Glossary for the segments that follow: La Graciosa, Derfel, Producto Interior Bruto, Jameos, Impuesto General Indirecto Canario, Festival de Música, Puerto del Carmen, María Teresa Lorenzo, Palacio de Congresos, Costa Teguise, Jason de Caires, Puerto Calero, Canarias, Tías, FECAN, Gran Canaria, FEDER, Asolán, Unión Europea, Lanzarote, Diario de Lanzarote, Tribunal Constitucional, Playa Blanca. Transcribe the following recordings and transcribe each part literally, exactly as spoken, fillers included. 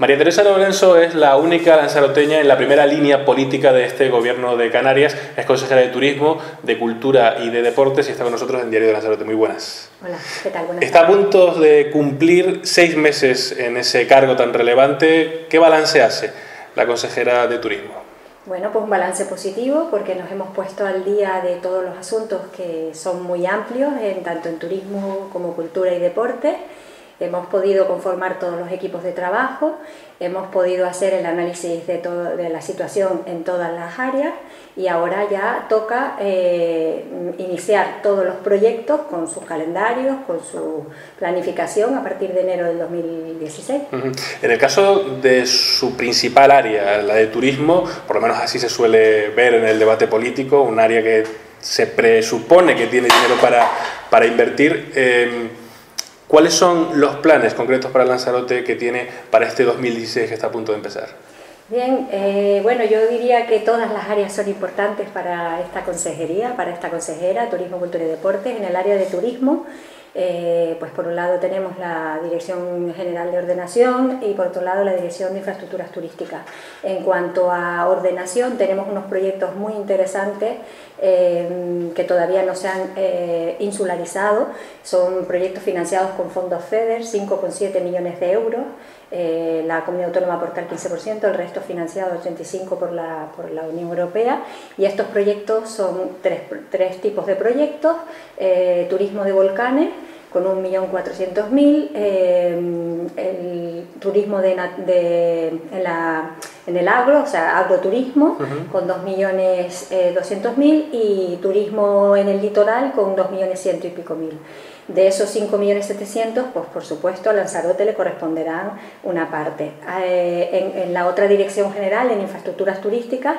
María Teresa Lorenzo es la única lanzaroteña en la primera línea política de este gobierno de Canarias. Es consejera de Turismo, de Cultura y de Deportes y está con nosotros en Diario de Lanzarote. Muy buenas. Hola, ¿qué tal? Buenas está tardes. A punto de cumplir seis meses en ese cargo tan relevante. ¿Qué balance hace la consejera de Turismo? Bueno, pues un balance positivo porque nos hemos puesto al día de todos los asuntos que son muy amplios, en, tanto en turismo como cultura y deporte. Hemos podido conformar todos los equipos de trabajo, hemos podido hacer el análisis de, todo, de la situación en todas las áreas y ahora ya toca eh, iniciar todos los proyectos con sus calendarios, con su planificación a partir de enero del dos mil dieciséis. Uh-huh. En el caso de su principal área, la de turismo, por lo menos así se suele ver en el debate político, un área que se presupone que tiene dinero para, para invertir, eh, ¿cuáles son los planes concretos para Lanzarote que tiene para este dos mil dieciséis que está a punto de empezar? Bien, eh, bueno, yo diría que todas las áreas son importantes para esta consejería, para esta consejera, Turismo, Cultura y Deportes. En el área de turismo, eh, pues por un lado tenemos la Dirección General de Ordenación y por otro lado la Dirección de Infraestructuras Turísticas. En cuanto a ordenación, tenemos unos proyectos muy interesantes Eh, que todavía no se han eh, insularizado. Son proyectos financiados con fondos FEDER, cinco coma siete millones de euros, eh, la comunidad autónoma aporta el quince por ciento, el resto financiado ochenta y cinco por ciento por la, por la Unión Europea, y estos proyectos son tres, tres tipos de proyectos: eh, turismo de volcanes, con un millón cuatrocientos mil, eh, el turismo de, de, en, la, en el agro, o sea, agroturismo, uh-huh, con dos millones doscientos mil y turismo en el litoral con dos millones cien y pico mil. De esos cinco millones setecientos, pues por supuesto a Lanzarote le corresponderán una parte. Eh, en, en la otra dirección general, en infraestructuras turísticas,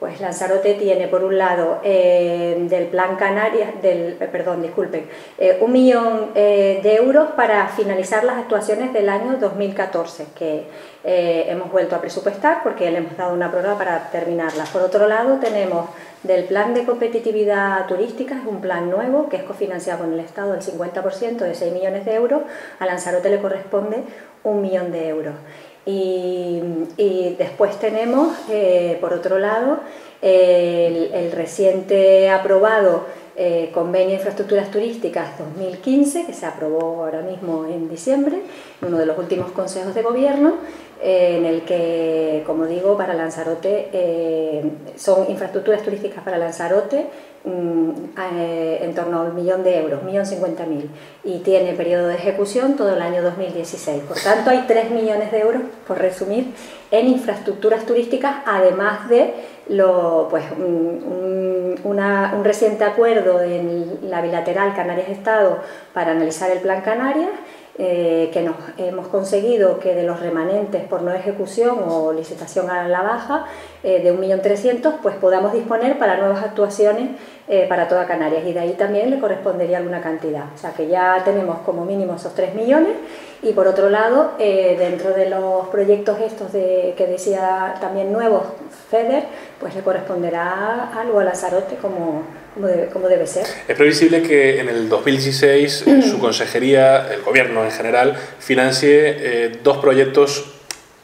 pues Lanzarote tiene por un lado eh, del Plan Canarias, del, eh, perdón, disculpen, eh, un millón eh, de euros para finalizar las actuaciones del año dos mil catorce, que eh, hemos vuelto a presupuestar porque le hemos dado una prórroga para terminarlas. Por otro lado tenemos del Plan de Competitividad Turística, es un plan nuevo que es cofinanciado con el Estado, el cincuenta por ciento de seis millones de euros, a Lanzarote le corresponde un millón de euros. Y, y después tenemos, eh, por otro lado, eh, el, el reciente aprobado eh, Convenio de Infraestructuras Turísticas dos mil quince, que se aprobó ahora mismo en diciembre, uno de los últimos consejos de gobierno, eh, en el que, como digo, para Lanzarote, eh, son infraestructuras turísticas para Lanzarote, en torno a un millón de euros, un millón cincuenta mil, y tiene periodo de ejecución todo el año dos mil dieciséis. Por tanto, hay tres millones de euros, por resumir, en infraestructuras turísticas, además de lo, pues, un, una, un reciente acuerdo en la bilateral Canarias-Estado para analizar el Plan Canarias, Eh, que nos hemos conseguido que de los remanentes por no ejecución o licitación a la baja eh, de un millón trescientos mil, pues podamos disponer para nuevas actuaciones eh, para toda Canarias, y de ahí también le correspondería alguna cantidad, o sea que ya tenemos como mínimo esos tres millones. Y por otro lado, eh, dentro de los proyectos estos de, que decía también nuevos FEDER, pues le corresponderá algo a Lanzarote como, como, debe, como debe ser. Es previsible que en el dos mil dieciséis su consejería, el gobierno en general, financie eh, dos proyectos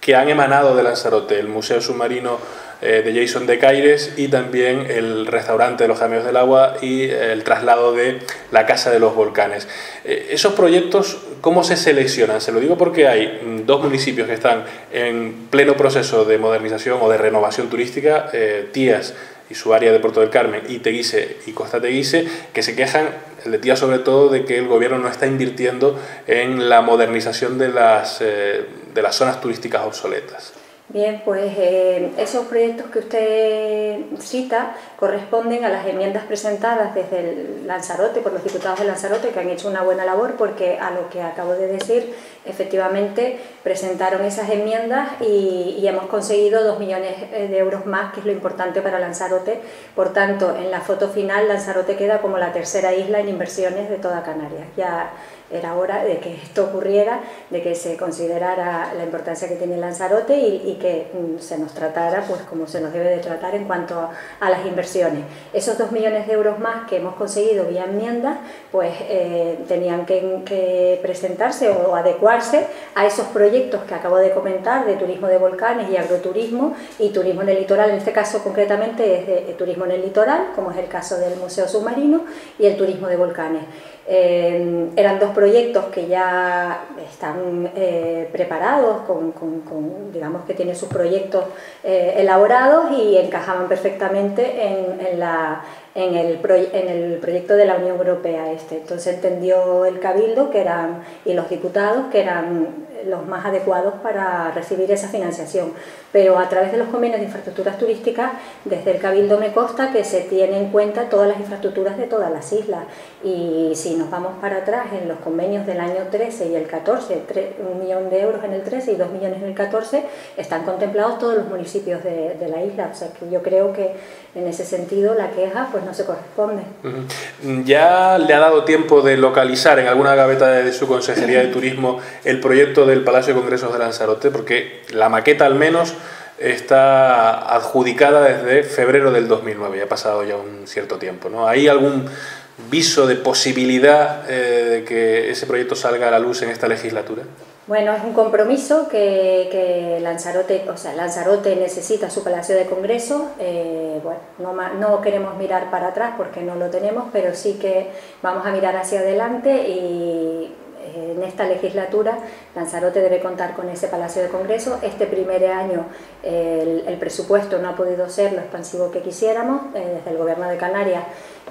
que han emanado de Lanzarote: el Museo Submarino eh, de Jason de Caires y también el restaurante de los Jameos del Agua y eh, el traslado de la Casa de los Volcanes. Eh, esos proyectos, ¿cómo se seleccionan? Se lo digo porque hay dos municipios que están en pleno proceso de modernización o de renovación turística, eh, Tías y su área de Puerto del Carmen, y Teguise y Costa Teguise, que se quejan, el de Tías sobre todo, de que el gobierno no está invirtiendo en la modernización de las, eh, de las zonas turísticas obsoletas. Bien, pues eh, esos proyectos que usted cita corresponden a las enmiendas presentadas desde el Lanzarote, por los diputados de Lanzarote, que han hecho una buena labor, porque a lo que acabo de decir, efectivamente presentaron esas enmiendas y, y hemos conseguido dos millones de euros más, que es lo importante para Lanzarote. Por tanto, en la foto final, Lanzarote queda como la tercera isla en inversiones de toda Canarias. Ya era hora de que esto ocurriera, de que se considerara la importancia que tiene Lanzarote y, y que se nos tratara pues como se nos debe de tratar en cuanto a, a las inversiones. Esos dos millones de euros más que hemos conseguido vía enmiendas, pues eh, tenían que, que presentarse o adecuarse incorporarse a esos proyectos que acabo de comentar de turismo de volcanes y agroturismo y turismo en el litoral. En este caso concretamente es de, de turismo en el litoral, como es el caso del Museo Submarino, y el turismo de volcanes. Eh, eran dos proyectos que ya están eh, preparados, con, con, con, digamos que tienen sus proyectos eh, elaborados y encajaban perfectamente en, en la... En el, pro, en el proyecto de la Unión Europea este. Entonces entendió el Cabildo que eran, y los diputados que eran los más adecuados para recibir esa financiación, pero a través de los convenios de infraestructuras turísticas desde el Cabildo me consta que se tienen en cuenta todas las infraestructuras de todas las islas, y si nos vamos para atrás en los convenios del año trece y el catorce, un millón de euros en el trece y dos millones en el catorce, están contemplados todos los municipios de, de la isla, o sea que yo creo que en ese sentido la queja pues no se corresponde. ¿Ya le ha dado tiempo de localizar en alguna gaveta de su Consejería de Turismo el proyecto de del Palacio de Congresos de Lanzarote? Porque la maqueta al menos está adjudicada desde febrero del dos mil nueve, ya ha pasado ya un cierto tiempo, ¿no? ¿Hay algún viso de posibilidad eh, de que ese proyecto salga a la luz en esta legislatura? Bueno, es un compromiso que, que Lanzarote, o sea, Lanzarote necesita su Palacio de Congresos. Eh, bueno, no, no queremos mirar para atrás porque no lo tenemos, pero sí que vamos a mirar hacia adelante y en esta legislatura Lanzarote debe contar con ese Palacio de Congresos. Este primer año el, el presupuesto no ha podido ser lo expansivo que quisiéramos. Desde el Gobierno de Canarias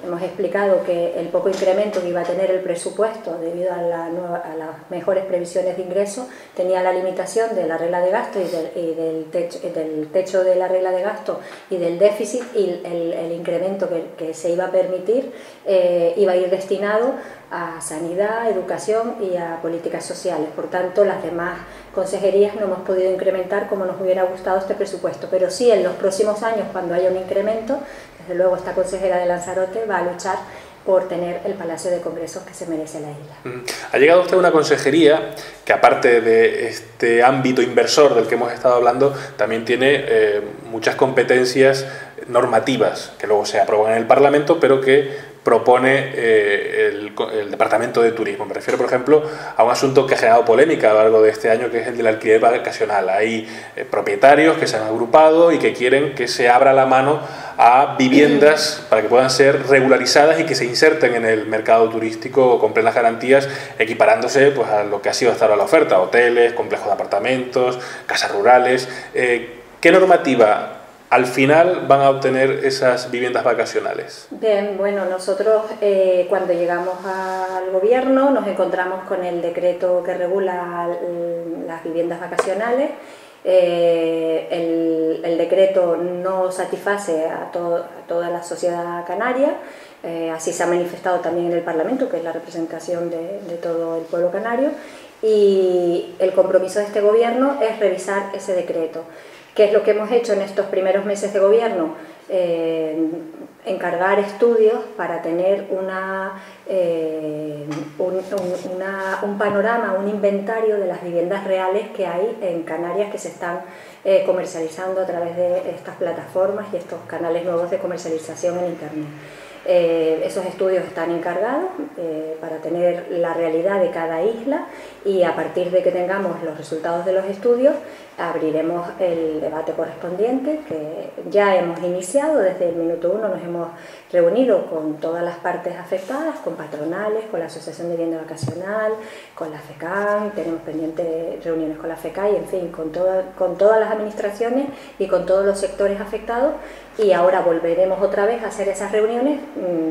hemos explicado que el poco incremento que iba a tener el presupuesto debido a, la nueva, a las mejores previsiones de ingreso tenía la limitación de la regla de gasto y del, y del, techo, del techo de la regla de gasto y del déficit, y el, el incremento que, que se iba a permitir eh, iba a ir destinado a sanidad, educación y a políticas sociales. Por tanto, las demás consejerías no hemos podido incrementar como nos hubiera gustado este presupuesto, pero sí en los próximos años, cuando haya un incremento, desde luego esta consejera de Lanzarote va a luchar por tener el Palacio de Congresos que se merece la isla. Ha llegado usted a una consejería que, aparte de este ámbito inversor del que hemos estado hablando, también tiene eh, muchas competencias normativas que luego se aprueban en el Parlamento, pero que propone eh, el, el Departamento de Turismo. Me refiero, por ejemplo, a un asunto que ha generado polémica a lo largo de este año, que es el del alquiler vacacional. Hay eh, propietarios que se han agrupado y que quieren que se abra la mano a viviendas para que puedan ser regularizadas y que se inserten en el mercado turístico con plenas garantías, equiparándose pues a lo que ha sido hasta ahora la oferta: hoteles, complejos de apartamentos, casas rurales. Eh, ¿Qué normativa al final van a obtener esas viviendas vacacionales? Bien, bueno, nosotros eh, cuando llegamos al Gobierno nos encontramos con el decreto que regula las viviendas vacacionales. Eh, el, el decreto no satisface a, to a toda la sociedad canaria. Eh, así se ha manifestado también en el Parlamento, que es la representación de, de todo el pueblo canario, y el compromiso de este Gobierno es revisar ese decreto. ¿Qué es lo que hemos hecho en estos primeros meses de Gobierno? Eh, encargar estudios para tener una, eh, un, un, una, un panorama, un inventario de las viviendas reales que hay en Canarias que se están eh, comercializando a través de estas plataformas y estos canales nuevos de comercialización en Internet. Eh, esos estudios están encargados eh, para tener la realidad de cada isla, y a partir de que tengamos los resultados de los estudios abriremos el debate correspondiente, que ya hemos iniciado. Desde el minuto uno nos hemos reunido con todas las partes afectadas, con patronales, con la Asociación de Vivienda Vacacional, con la FECAN, tenemos pendientes reuniones con la FECAN, y en fin, con, todo, con todas las administraciones y con todos los sectores afectados, y ahora volveremos otra vez a hacer esas reuniones,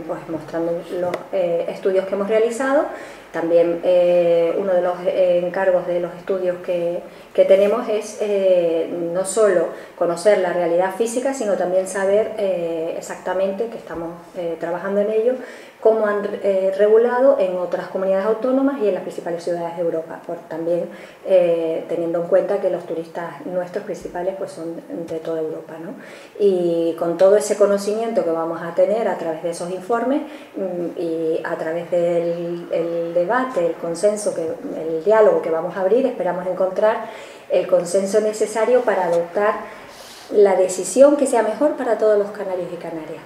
pues mostrando los eh, estudios que hemos realizado. También eh, uno de los eh, encargos de los estudios que, que tenemos es eh, no solo conocer la realidad física, sino también saber eh, exactamente, que estamos eh, trabajando en ello, cómo han eh, regulado en otras comunidades autónomas y en las principales ciudades de Europa, por también eh, teniendo en cuenta que los turistas nuestros principales pues son de toda Europa, ¿no? Y con todo ese conocimiento que vamos a tener a través de esos informes y a través del el debate, el consenso, que, el diálogo que vamos a abrir, esperamos encontrar el consenso necesario para adoptar la decisión que sea mejor para todos los canarios y canarias.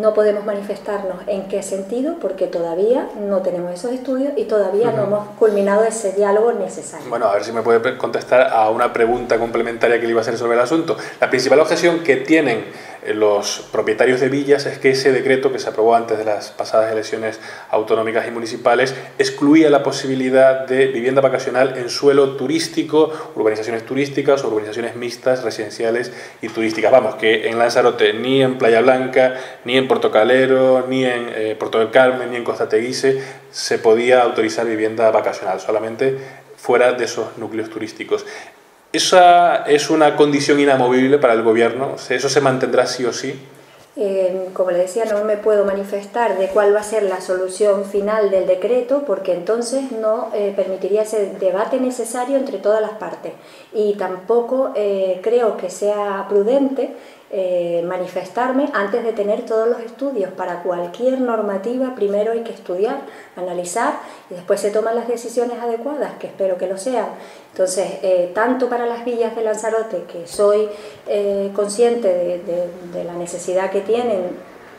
no podemos manifestarnos en qué sentido, porque todavía no tenemos esos estudios y todavía uh-huh. no hemos culminado ese diálogo necesario. Bueno, a ver si me puede contestar a una pregunta complementaria que le iba a hacer sobre el asunto. La principal objeción que tienen los propietarios de villas es que ese decreto que se aprobó antes de las pasadas elecciones autonómicas y municipales excluía la posibilidad de vivienda vacacional en suelo turístico, urbanizaciones turísticas o urbanizaciones mixtas, residenciales y turísticas. Vamos, que en Lanzarote, ni en Playa Blanca, ni en Puerto Calero, ni en eh, Puerto del Carmen, ni en Costa Teguise se podía autorizar vivienda vacacional, solamente fuera de esos núcleos turísticos. ¿Esa es una condición inamovible para el gobierno? ¿Eso se mantendrá sí o sí? Eh, como le decía, no me puedo manifestar de cuál va a ser la solución final del decreto, porque entonces no eh, permitiría ese debate necesario entre todas las partes. Y tampoco eh, creo que sea prudente eh, manifestarme antes de tener todos los estudios. Para cualquier normativa primero hay que estudiar, analizar, y después se toman las decisiones adecuadas, que espero que lo sean. Entonces, eh, tanto para las villas de Lanzarote, que soy eh, consciente de, de, de la necesidad que tienen,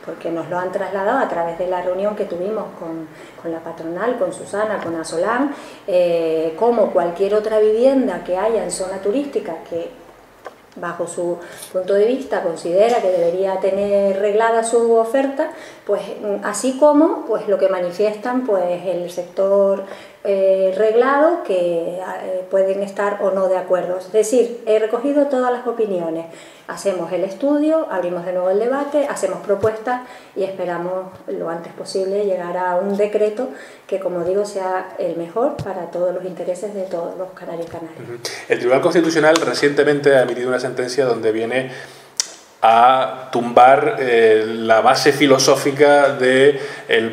porque nos lo han trasladado a través de la reunión que tuvimos con, con la patronal, con Susana, con Asolán, eh, como cualquier otra vivienda que haya en zona turística, que bajo su punto de vista considera que debería tener reglada su oferta, pues así como pues lo que manifiestan pues el sector Eh, reglado, que eh, pueden estar o no de acuerdo. Es decir, he recogido todas las opiniones, hacemos el estudio, abrimos de nuevo el debate, hacemos propuestas y esperamos lo antes posible llegar a un decreto que, como digo, sea el mejor para todos los intereses de todos los canarios y canarias. El Tribunal Constitucional recientemente ha emitido una sentencia donde viene a tumbar eh, la base filosófica del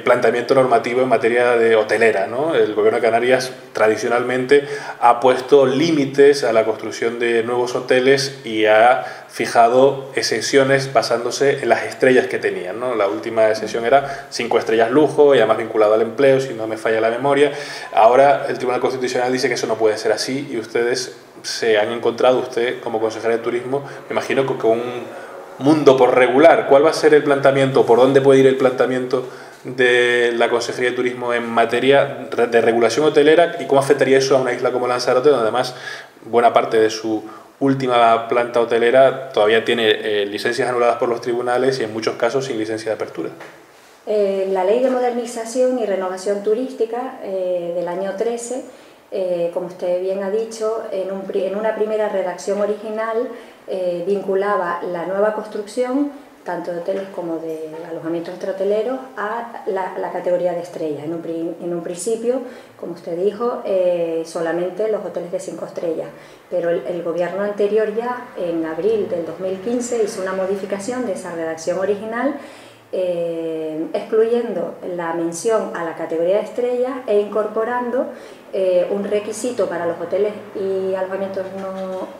planteamiento normativo en materia de hotelera, ¿no? El Gobierno de Canarias tradicionalmente ha puesto límites a la construcción de nuevos hoteles y ha fijado exenciones basándose en las estrellas que tenían, ¿no? La última exención era cinco estrellas lujo y además vinculado al empleo, si no me falla la memoria. Ahora el Tribunal Constitucional dice que eso no puede ser así y ustedes se han encontrado, usted como consejera de Turismo, me imagino que con un mundo por regular. ¿Cuál va a ser el planteamiento, por dónde puede ir el planteamiento de la Consejería de Turismo en materia de regulación hotelera y cómo afectaría eso a una isla como Lanzarote, donde además buena parte de su última planta hotelera todavía tiene eh, licencias anuladas por los tribunales y en muchos casos sin licencia de apertura? Eh, la Ley de Modernización y Renovación Turística eh, del año trece, eh, como usted bien ha dicho, en, un, en una primera redacción original Eh, vinculaba la nueva construcción, tanto de hoteles como de alojamientos extrahoteleros, a la, la categoría de estrellas. En un, pri, en un principio, como usted dijo, eh, solamente los hoteles de cinco estrellas, pero el, el gobierno anterior ya, en abril del dos mil quince, hizo una modificación de esa redacción original, Eh, excluyendo la mención a la categoría de estrellas e incorporando eh, un requisito para los hoteles y alojamientos no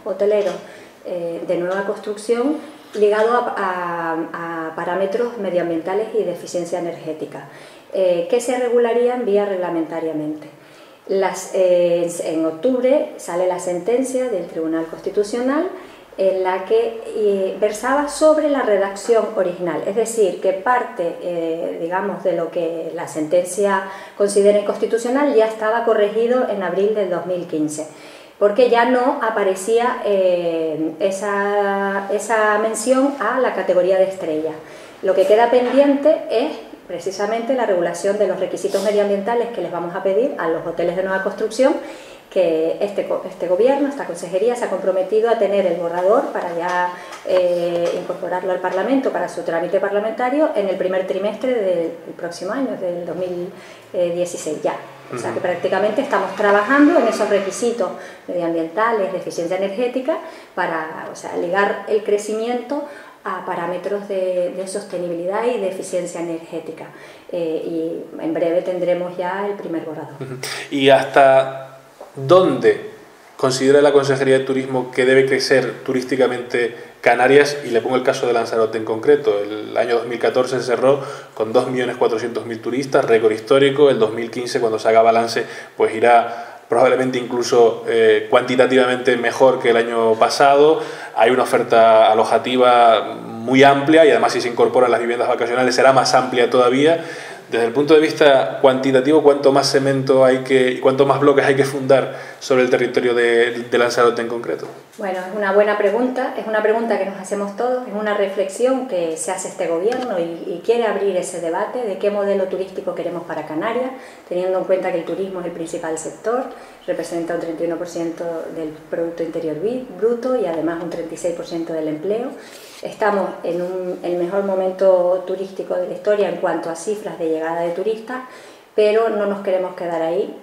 hoteleros eh, de nueva construcción ligado a, a, a parámetros medioambientales y de eficiencia energética, eh, que se regularían vía reglamentariamente. Las, eh, en octubre sale la sentencia del Tribunal Constitucional en la que eh, versaba sobre la redacción original, es decir, que parte, eh, digamos, de lo que la sentencia considera inconstitucional ya estaba corregido en abril del dos mil quince, porque ya no aparecía eh, esa, esa mención a la categoría de estrella. Lo que queda pendiente es precisamente la regulación de los requisitos medioambientales que les vamos a pedir a los hoteles de nueva construcción, que este, este gobierno, esta consejería, se ha comprometido a tener el borrador para ya eh, incorporarlo al Parlamento para su trámite parlamentario en el primer trimestre del próximo año, del dos mil dieciséis ya. Uh-huh. O sea que prácticamente estamos trabajando en esos requisitos medioambientales, de eficiencia energética, para, o sea, ligar el crecimiento a parámetros de, de sostenibilidad y de eficiencia energética. Eh, y en breve tendremos ya el primer borrador. Uh-huh. Y hasta ¿dónde considera la Consejería de Turismo que debe crecer turísticamente Canarias? Y le pongo el caso de Lanzarote en concreto. El año dos mil catorce se cerró con dos millones cuatrocientos mil turistas, récord histórico. El dos mil quince, cuando se haga balance, pues irá probablemente incluso eh, cuantitativamente mejor que el año pasado. Hay una oferta alojativa muy muy amplia, y además si se incorporan las viviendas vacacionales será más amplia todavía. Desde el punto de vista cuantitativo, ¿cuánto más cemento hay que, cuánto más bloques hay que fundar sobre el territorio de, de Lanzarote en concreto? Bueno, es una buena pregunta, es una pregunta que nos hacemos todos, es una reflexión que se hace este gobierno y, y quiere abrir ese debate de qué modelo turístico queremos para Canarias, teniendo en cuenta que el turismo es el principal sector, representa un treinta y uno por ciento del Producto Interior Bruto y además un treinta y seis por ciento del empleo. Estamos en un, el mejor momento turístico de la historia en cuanto a cifras de llegada de turistas, pero no nos queremos quedar ahí.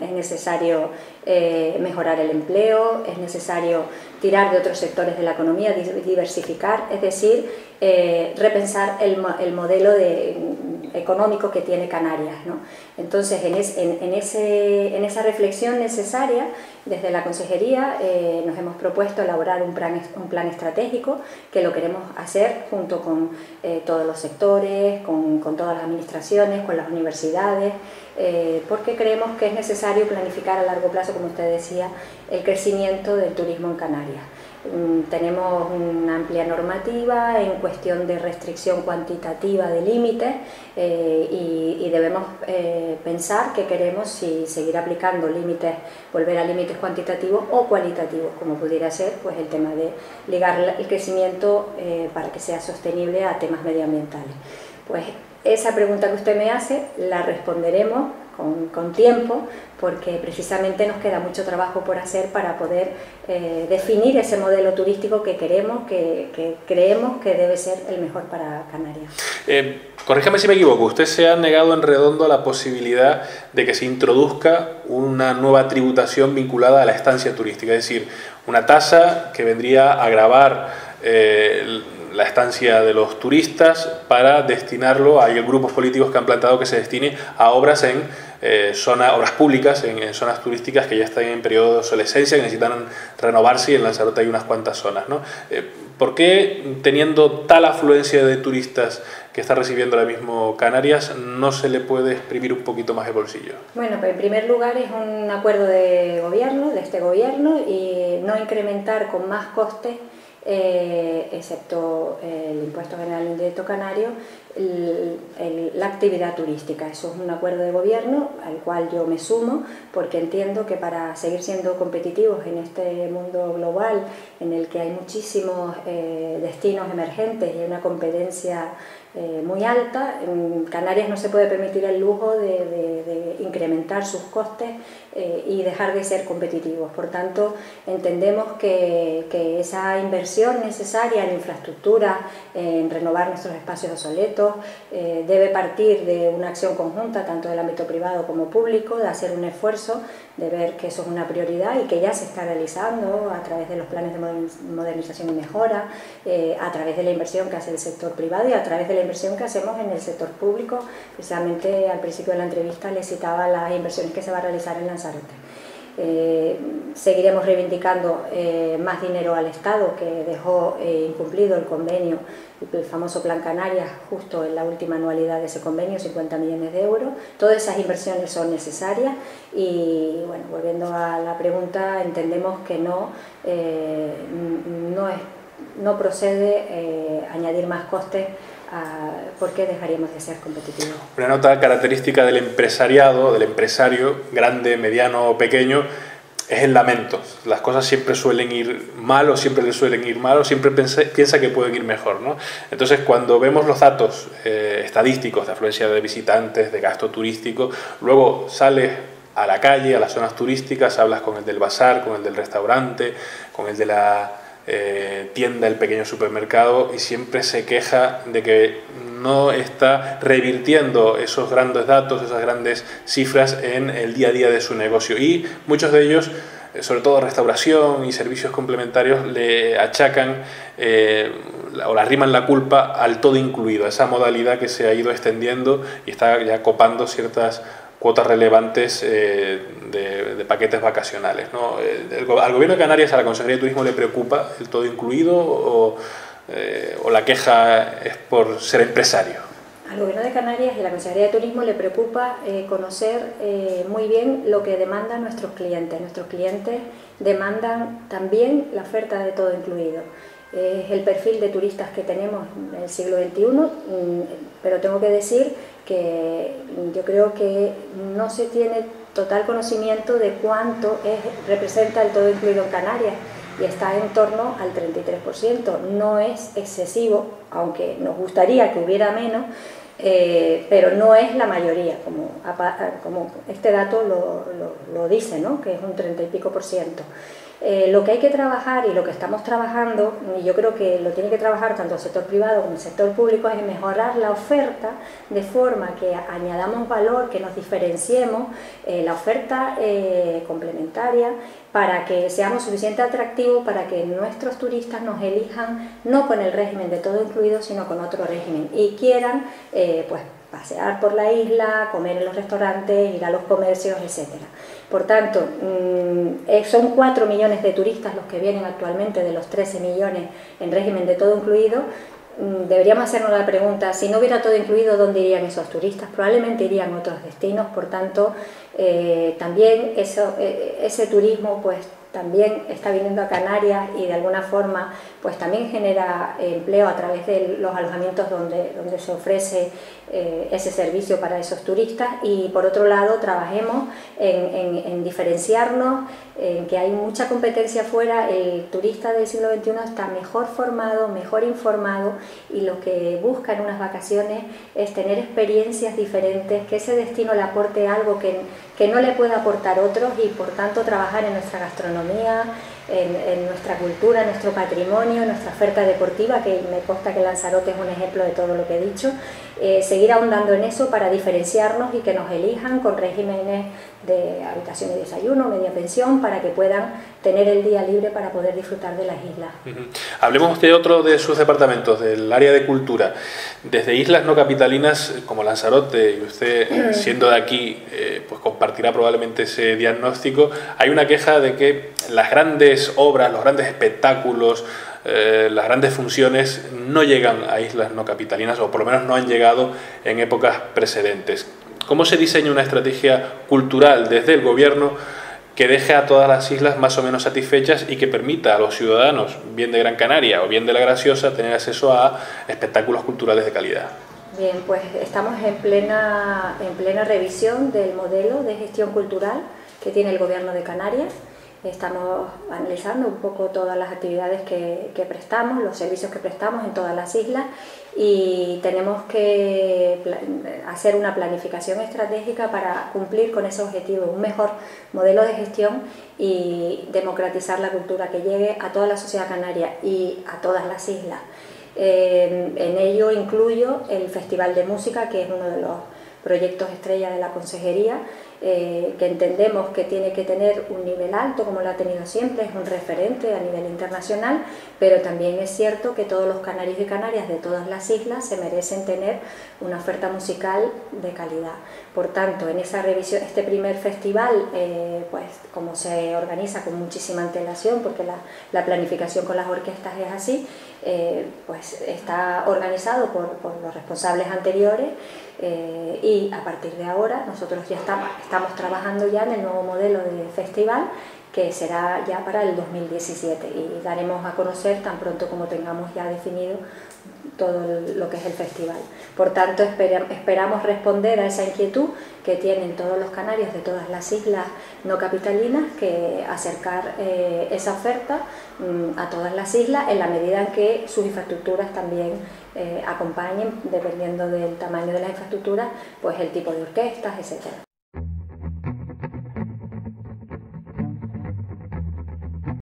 Es necesario eh, mejorar el empleo, es necesario tirar de otros sectores de la economía, diversificar, es decir, eh, repensar el, el modelo de, económico que tiene Canarias, ¿no? Entonces, en, es, en, en, ese, en esa reflexión necesaria, desde la consejería eh, nos hemos propuesto elaborar un plan, un plan estratégico que lo queremos hacer junto con eh, todos los sectores, con, con todas las administraciones, con las universidades, eh, porque creemos que es necesario planificar a largo plazo, como usted decía, el crecimiento del turismo en Canarias. Tenemos una amplia normativa en cuestión de restricción cuantitativa de límites eh, y, y debemos eh, pensar que queremos si seguir aplicando límites, volver a límites cuantitativos o cualitativos, como pudiera ser pues el tema de ligar el crecimiento eh, para que sea sostenible a temas medioambientales. Pues esa pregunta que usted me hace la responderemos Con, con tiempo, porque precisamente nos queda mucho trabajo por hacer para poder eh, definir ese modelo turístico que queremos, que, que creemos que debe ser el mejor para Canarias. Eh, corríjame si me equivoco, usted se ha negado en redondo a la posibilidad de que se introduzca una nueva tributación vinculada a la estancia turística, es decir, una tasa que vendría a agravar eh, la estancia de los turistas para destinarlo, hay grupos políticos que han planteado que se destine a obras en eh, zona, obras públicas, en, en zonas turísticas que ya están en periodo de obsolescencia, que necesitan renovarse, y en Lanzarote hay unas cuantas zonas, ¿no? Eh, ¿Por qué, teniendo tal afluencia de turistas que está recibiendo ahora mismo Canarias, no se le puede exprimir un poquito más el bolsillo? Bueno, pues en primer lugar es un acuerdo de gobierno, de este gobierno, y no incrementar con más costes, Eh, excepto el Impuesto General Indirecto Canario, el, el, la actividad turística. Eso es un acuerdo de gobierno al cual yo me sumo, porque entiendo que para seguir siendo competitivos en este mundo global en el que hay muchísimos eh, destinos emergentes y una competencia eh, muy alta, en Canarias no se puede permitir el lujo de, de, de incrementar sus costes eh, y dejar de ser competitivos. Por tanto, entendemos que, que esa inversión necesaria en infraestructura, en renovar nuestros espacios obsoletos, eh, debe partir de una acción conjunta tanto del ámbito privado como público, de hacer un esfuerzo, de ver que eso es una prioridad y que ya se está realizando a través de los planes de modernización y mejora, eh, a través de la inversión que hace el sector privado y a través de la inversión que hacemos en el sector público. Precisamente al principio de la entrevista les citaba las inversiones que se va a realizar en Lanzarote. Eh, seguiremos reivindicando eh, más dinero al Estado, que dejó eh, incumplido el convenio, el famoso Plan Canarias, justo en la última anualidad de ese convenio, cincuenta millones de euros. Todas esas inversiones son necesarias y, bueno, volviendo a la pregunta, entendemos que no, eh, no, es, no procede eh, añadir más costes. ¿Por qué dejaríamos de ser competitivos? Una nota característica del empresariado, del empresario, grande, mediano o pequeño, es el lamento. Las cosas siempre suelen ir mal, o siempre le suelen ir mal, o siempre piensa que pueden ir mejor, ¿no? Entonces, cuando vemos los datos eh, estadísticos de afluencia de visitantes, de gasto turístico, luego sales a la calle, a las zonas turísticas, hablas con el del bazar, con el del restaurante, con el de la Eh, tienda, el pequeño supermercado, y siempre se queja de que no está revirtiendo esos grandes datos, esas grandes cifras en el día a día de su negocio, y muchos de ellos, sobre todo restauración y servicios complementarios, le achacan eh, o le arriman la culpa al todo incluido, a esa modalidad que se ha ido extendiendo y está ya copando ciertas cuotas relevantes eh, de, de paquetes vacacionales, ¿no? ¿Al Gobierno de Canarias, a la Consejería de Turismo, le preocupa el todo incluido o, eh, o la queja es por ser empresario? Al Gobierno de Canarias y a la Consejería de Turismo le preocupa eh, conocer eh, muy bien lo que demandan nuestros clientes. Nuestros clientes demandan también la oferta de todo incluido. es el perfil de turistas que tenemos en el siglo veintiuno, pero tengo que decir que yo creo que no se tiene total conocimiento de cuánto es, representa el todo incluido en Canarias, y está en torno al treinta y tres por ciento. No es excesivo, aunque nos gustaría que hubiera menos, eh, pero no es la mayoría, como, como este dato lo, lo, lo dice, ¿no?, que es un treinta y pico por ciento. Eh, lo que hay que trabajar y lo que estamos trabajando, y yo creo que lo tiene que trabajar tanto el sector privado como el sector público, es mejorar la oferta de forma que añadamos valor, que nos diferenciemos, eh, la oferta eh, complementaria, para que seamos suficientemente atractivos para que nuestros turistas nos elijan no con el régimen de todo incluido, sino con otro régimen, y quieran eh, pues, pasear por la isla, comer en los restaurantes, ir a los comercios, etcétera. Por tanto, son cuatro millones de turistas los que vienen actualmente de los trece millones en régimen de todo incluido. Deberíamos hacernos la pregunta, si no hubiera todo incluido, ¿dónde irían esos turistas? Probablemente irían a otros destinos, por tanto, eh, también eso, eh, ese turismo pues también está viniendo a Canarias, y de alguna forma pues también genera empleo a través de los alojamientos donde, donde se ofrece eh, ese servicio para esos turistas. Y por otro lado, trabajemos en, en, en diferenciarnos, en que hay mucha competencia afuera. El turista del siglo veintiuno está mejor formado, mejor informado, y lo que busca en unas vacaciones es tener experiencias diferentes, que ese destino le aporte algo que, que no le pueda aportar otros, y por tanto trabajar en nuestra gastronomía, En, en nuestra cultura, en nuestro patrimonio, en nuestra oferta deportiva, que me consta que Lanzarote es un ejemplo de todo lo que he dicho. Eh, seguir ahondando en eso para diferenciarnos y que nos elijan con regímenes de habitación y desayuno, media pensión, para que puedan tener el día libre para poder disfrutar de las islas. Uh-huh. Hablemos de otro de sus departamentos, del área de cultura. Desde islas no capitalinas como Lanzarote, y usted siendo de aquí, eh, pues compartirá probablemente ese diagnóstico, hay una queja de que las grandes obras, los grandes espectáculos, eh, las grandes funciones no llegan a islas no capitalinas, o por lo menos no han llegado en épocas precedentes. ¿Cómo se diseña una estrategia cultural desde el gobierno que deje a todas las islas más o menos satisfechas y que permita a los ciudadanos, bien de Gran Canaria o bien de La Graciosa, tener acceso a espectáculos culturales de calidad? Bien, pues estamos en plena, en plena revisión del modelo de gestión cultural que tiene el gobierno de Canarias. Estamos analizando un poco todas las actividades que, que prestamos, los servicios que prestamos en todas las islas, y tenemos que hacer una planificación estratégica para cumplir con ese objetivo, un mejor modelo de gestión y democratizar la cultura, que llegue a toda la sociedad canaria y a todas las islas. Eh, en ello incluyo el Festival de Música, que es uno de los proyectos estrella de la consejería, eh, que entendemos que tiene que tener un nivel alto, como lo ha tenido siempre, es un referente a nivel internacional, pero también es cierto que todos los canarios y canarias de todas las islas se merecen tener una oferta musical de calidad. Por tanto, en esa revisión, este primer festival, eh, pues como se organiza con muchísima antelación, porque la, la planificación con las orquestas es así, eh, pues está organizado por, por los responsables anteriores. Eh, y a partir de ahora nosotros ya estamos, estamos trabajando ya en el nuevo modelo de festival, que será ya para el dos mil diecisiete, y daremos a conocer tan pronto como tengamos ya definido todo lo que es el festival. Por tanto, espera, esperamos responder a esa inquietud que tienen todos los canarios de todas las islas no capitalinas, que acercar eh, esa oferta mm, a todas las islas, en la medida en que sus infraestructuras también eh, acompañen, dependiendo del tamaño de las infraestructuras, pues el tipo de orquestas, etcétera.